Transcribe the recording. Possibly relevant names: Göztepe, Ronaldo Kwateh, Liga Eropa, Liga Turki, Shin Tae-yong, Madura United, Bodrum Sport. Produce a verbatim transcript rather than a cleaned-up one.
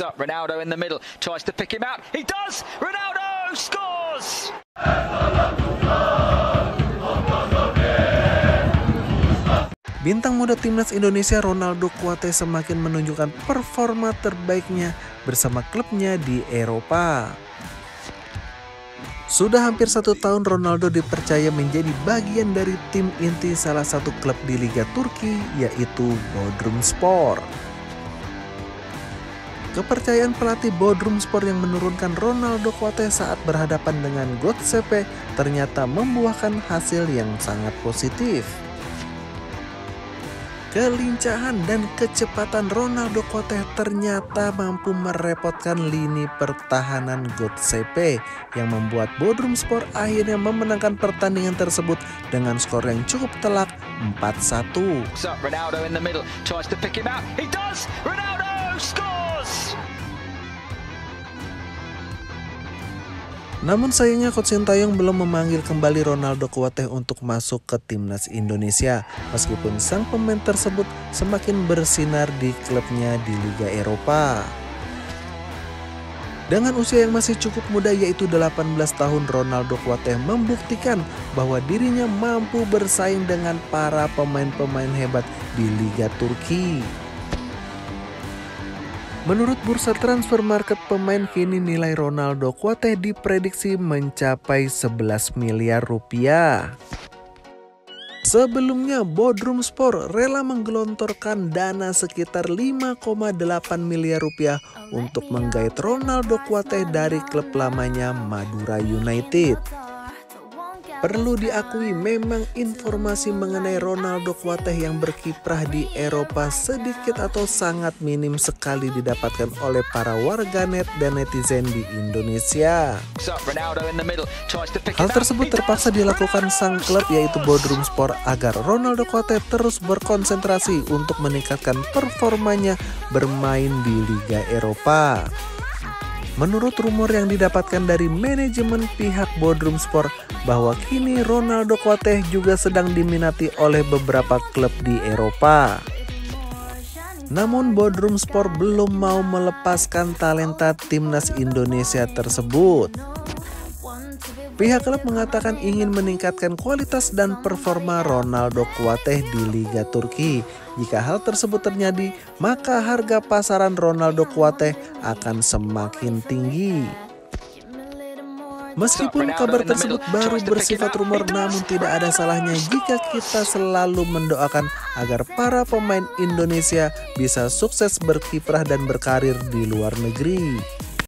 Up Ronaldo in the middle, tries to pick him out, he does! Ronaldo scores! Bintang muda timnas Indonesia Ronaldo Kwateh semakin menunjukkan performa terbaiknya bersama klubnya di Eropa. Sudah hampir satu tahun Ronaldo dipercaya menjadi bagian dari tim inti salah satu klub di Liga Turki, yaitu Bodrum Sport. Kepercayaan pelatih Bodrum Sport yang menurunkan Ronaldo Kwateh saat berhadapan dengan Göztepe ternyata membuahkan hasil yang sangat positif. Kelincahan dan kecepatan Ronaldo Kwateh ternyata mampu merepotkan lini pertahanan Göztepe yang membuat Bodrum Sport akhirnya memenangkan pertandingan tersebut dengan skor yang cukup telak empat satu. Ronaldo in the middle, tries to pick him out. He does. Ronaldo scores. Namun sayangnya Coach Shin Tae-yong belum memanggil kembali Ronaldo Kwateh untuk masuk ke timnas Indonesia, meskipun sang pemain tersebut semakin bersinar di klubnya di Liga Eropa. Dengan usia yang masih cukup muda yaitu delapan belas tahun, Ronaldo Kwateh membuktikan bahwa dirinya mampu bersaing dengan para pemain-pemain hebat di Liga Turki. Menurut bursa transfer market pemain, kini nilai Ronaldo Kwateh diprediksi mencapai sebelas miliar rupiah. Sebelumnya Bodrum Sport rela menggelontorkan dana sekitar lima koma delapan miliar rupiah untuk menggait Ronaldo Kwateh dari klub lamanya Madura United. Perlu diakui memang informasi mengenai Ronaldo Kwateh yang berkiprah di Eropa sedikit atau sangat minim sekali didapatkan oleh para warganet dan netizen di Indonesia. Hal tersebut terpaksa dilakukan sang klub yaitu Bodrum Sport agar Ronaldo Kwateh terus berkonsentrasi untuk meningkatkan performanya bermain di Liga Eropa. Menurut rumor yang didapatkan dari manajemen pihak Bodrum Sport bahwa kini Ronaldo Kwateh juga sedang diminati oleh beberapa klub di Eropa. Namun Bodrum Sport belum mau melepaskan talenta timnas Indonesia tersebut. Pihak klub mengatakan ingin meningkatkan kualitas dan performa Ronaldo Kwateh di Liga Turki. Jika hal tersebut terjadi, maka harga pasaran Ronaldo Kwateh akan semakin tinggi. Meskipun kabar tersebut baru bersifat rumor, namun tidak ada salahnya jika kita selalu mendoakan agar para pemain Indonesia bisa sukses berkiprah dan berkarir di luar negeri.